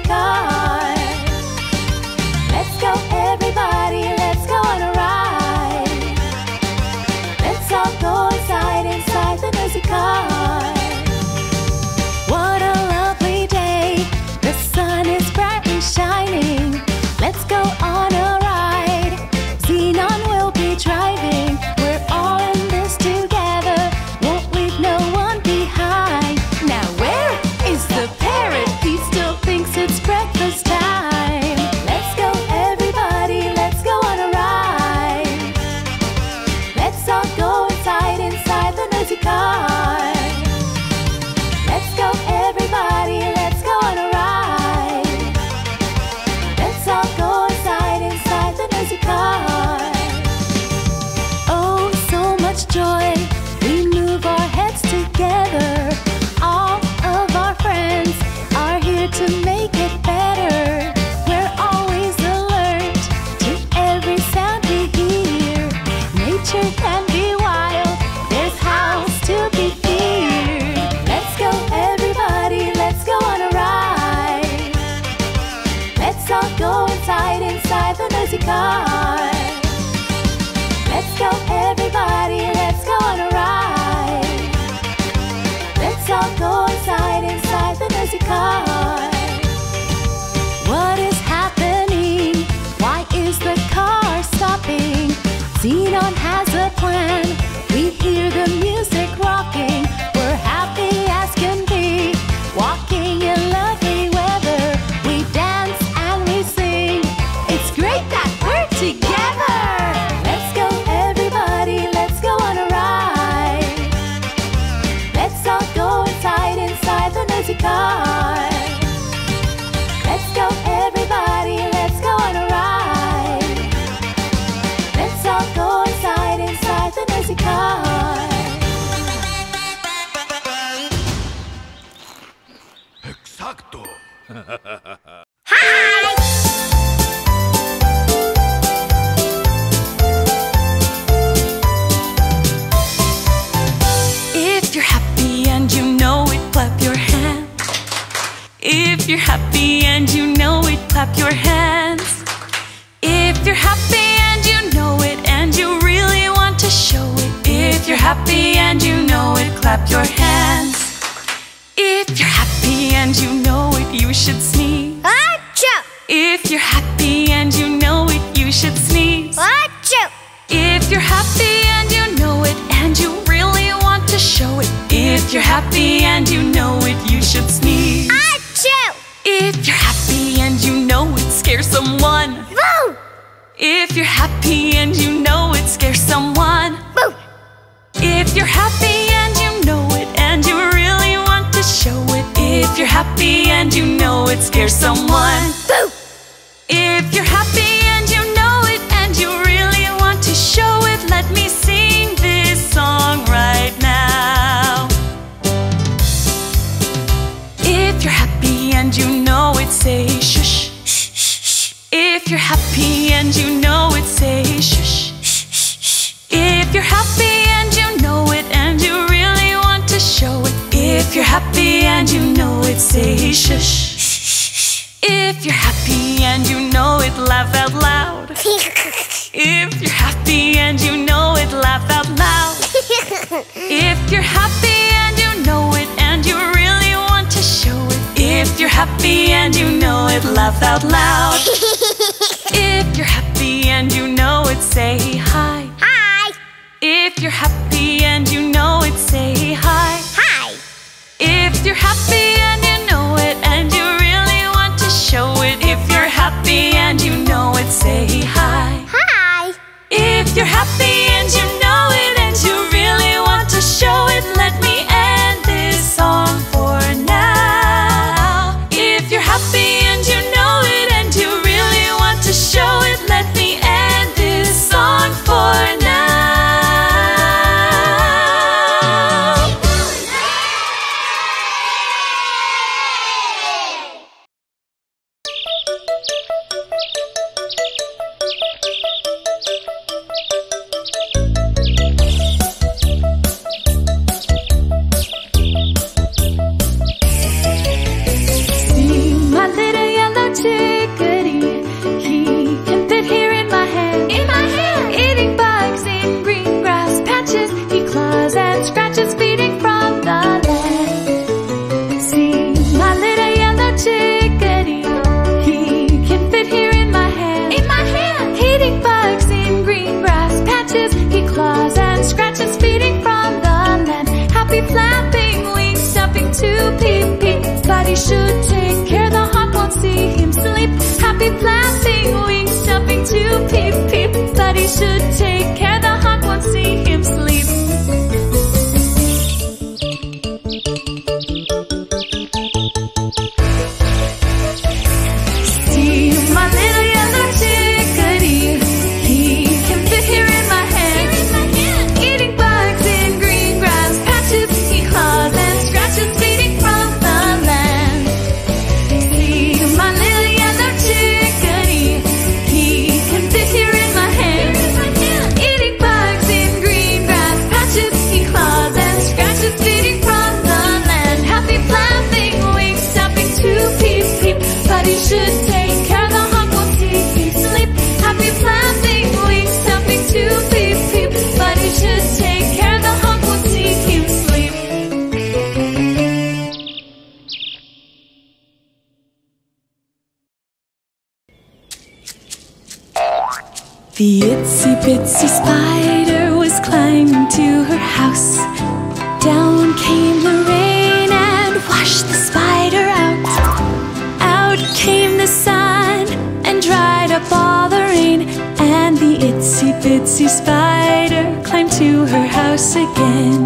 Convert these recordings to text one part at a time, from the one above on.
fancy cars. Let's go everybody, let's go on a ride. Let's all go inside the noisy car. What a lovely day, the sun is bright and shining. Let's go on a ride, Xenon will be driving. We're all in this together, won't leave no one behind. Now where is the parrot? He still thinks it's breakfast time. Let's go everybody, let's go on a ride. Let's all go inside the noisy car. Oh, so much joy, we move our heads together. All of our friends are here to make it better. We're always alert to every sound we hear. Nature can be wild, there's house to be found. Let's all go inside the noisy car. Let's go everybody, let's go on a ride. Let's all go inside the noisy car. What is happening? Why is the car stopping? Xenon has a plan, we hear the music rocking. We're happy as can be, walking in lovely weather. Great that we're together! Let's go everybody, let's go on a ride. Let's all go inside the noisy car. Let's go everybody, let's go on a ride. Let's all go inside the noisy car. Exacto! Hi! If you're happy and you know it, clap your hands. If you're happy and you know it, and you really want to show it. If you're happy and you know it, clap your hands. If you're happy and you know it, you should sneeze. Achoo! If you're happy and you know it, you should sneeze. Achoo! If you're happy and you know it, and you really want to show it. If you're happy and you know it, you should sneeze. Achoo! If you're happy and you know it, scare someone. Woo! If you're happy and you know it, scare someone. Woo! If you're happy and you know it, and you really want to show it. If you're happy and you know it, scare someone. Woo! If you're happy and you know it, and you really want to show it, let me sing this song right now. If you're happy and you know it, say shush. Shh, shh, shh. If you're happy and you know it, say shush. Shh, shh, shh. If you're happy and you know it, and you really want to show it. If you're happy and you know it, say shush. Shh, shh, shh. If you're happy and you know it, laugh out loud. If you're happy and you know it, laugh out loud. If you're happy and you know it, and you really want to show it. If you're happy and you know it, laugh out loud. If you're happy and you know it, say hi. Hi! If you're happy and you know it, say hi. Hi! If you're happy and you know it, and you really want to show it. If you're happy and you know it, say hi. Hi! If you're happy and you know it, and you really want to show it, let me end this song for now. to pee-pee, but he should take care. The hawk won't see him sleep. Happy flapping wings, jumping to pee-pee, but he should take care. The hawk won't see him sleep. The itsy-bitsy spider was climbing to her house. Down came the rain and washed the spider out. Out came the sun and dried up all the rain. And the itsy-bitsy spider climbed to her house again.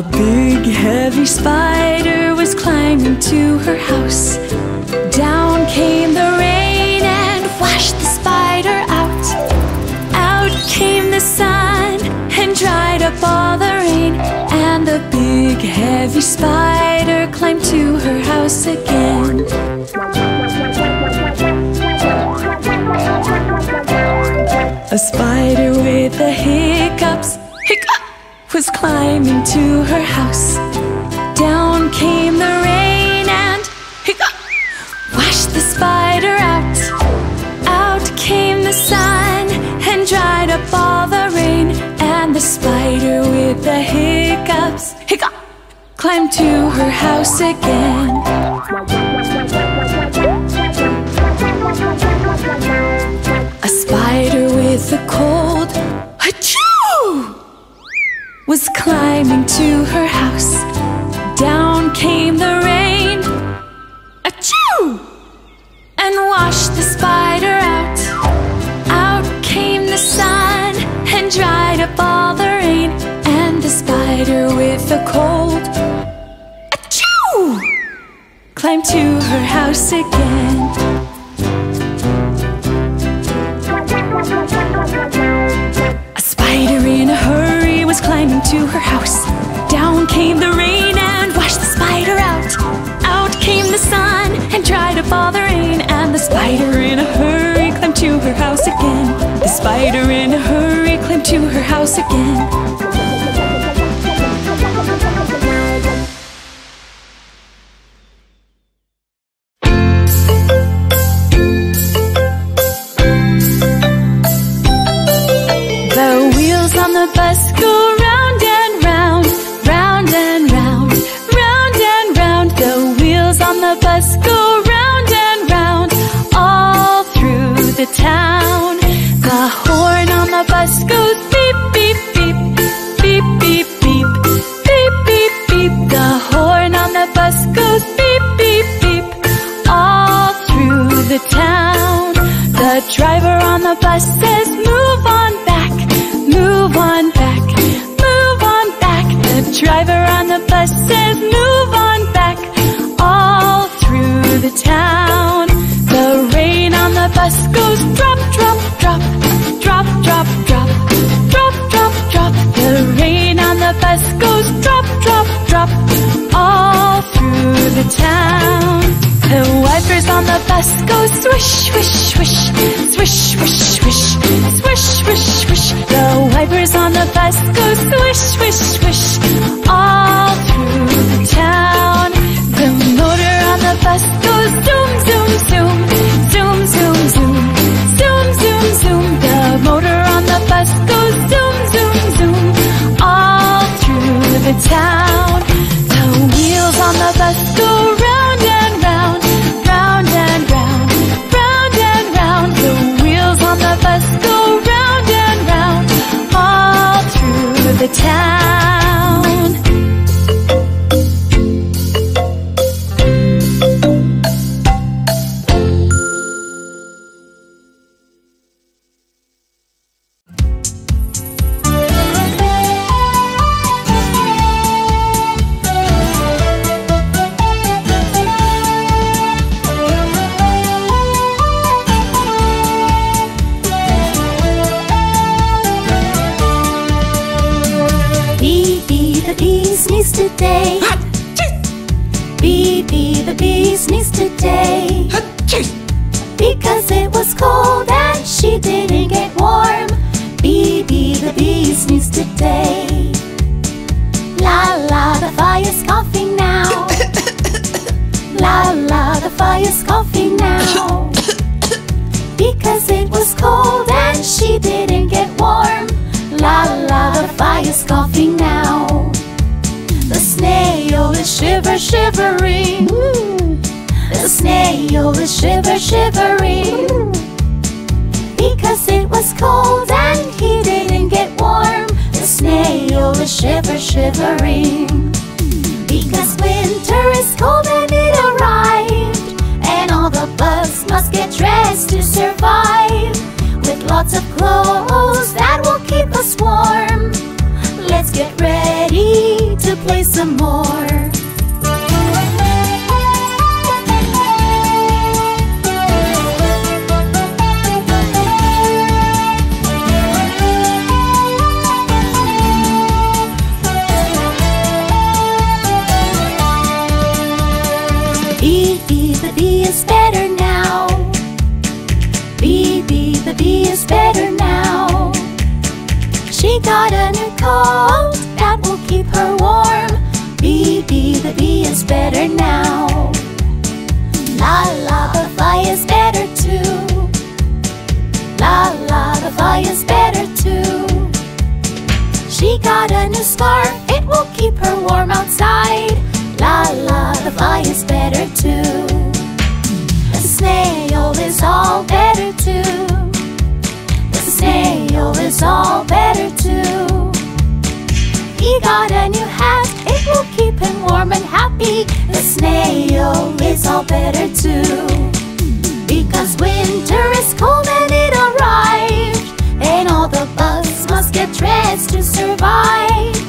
A big heavy spider was climbing to her house. Down came the rain and washed the spider out. Out came the sun and dried up all the rain. And the big heavy spider climbed to her house again. A spider with the hiccups, hiccup, was climbing to her house. Down came the rain and hiccup, washed the spider out. Out came the sun and dried up all the rain. And the spider with the hiccups, hiccup, climbed to her house again. A spider with a cold, achoo, was climbing to her house. Down came the rain, achoo, and washed the spider out. Out came the sun and dried up all the rain. And the spider with a cold, achoo, climbed to her house again. A spider in a hurry was climbing to her house. Down came the rain and washed the spider out. Out came the sun and dried up all the rain. And the spider in a hurry climbed to her house again. The spider in a hurry climbed to her house again. The wheels on the bus go round and round, round and round, round and round. The wheels on the bus go round and round, all through the town. The horn on the bus goes beep, beep, beep, beep, beep, beep, beep, beep, beep. The horn on the bus goes beep, beep, beep, all through the town. The driver on the bus says, "Move on back, move on back, move on back." The driver on the bus says, "Move on back," all through the town. The rain on the bus goes drop, drop, drop, drop, drop, drop, drop, drop, drop. The rain on the bus goes drop, drop, drop, all through the town. The wipers on the bus go swish, swish, swish, swish, swish, swish, swish, swish, swish. The wipers on the bus go swish, swish, swish, all through the town. The motor on the bus goes zoom, zoom, zoom, zoom, zoom, zoom, zoom, zoom, zoom. The motor on the bus goes zoom, zoom, zoom, all through the town. The wheels on the bus go round and round, round and round, round and round. The wheels on the bus go round and round, all through the bee sneezed today. Bee, bee, the bee sneezed today. Because it was cold and she didn't get warm. Bee, bee, the bee sneezed today. La, la, the fire's coughing now. La, la, the fire's coughing now. Because it was cold and she didn't get warm. La, la, the fire's coughing now. The snail is shivering. The snail is shivering. Because it was cold and he didn't get warm. The snail is shivering. Because winter is cold and it arrived, and all the bugs must get dressed to survive. With lots of clothes that will keep us warm, let's get ready to play some more. Bee, bee, the bee is better now. Bee, bee, the bee is better now. She got a new coat that will keep her warm. Bee, bee, the bee is better now. La, la, the fly is better too. La, la, the fly is better too. She got a new scarf, it will keep her warm outside. La, la, the fly is better too. The snail is all better too. The snail is all better too. He got a new hat, it will keep him warm and happy. The snail is all better too. Because winter is cold and it arrived, and all the bugs must get dressed to survive.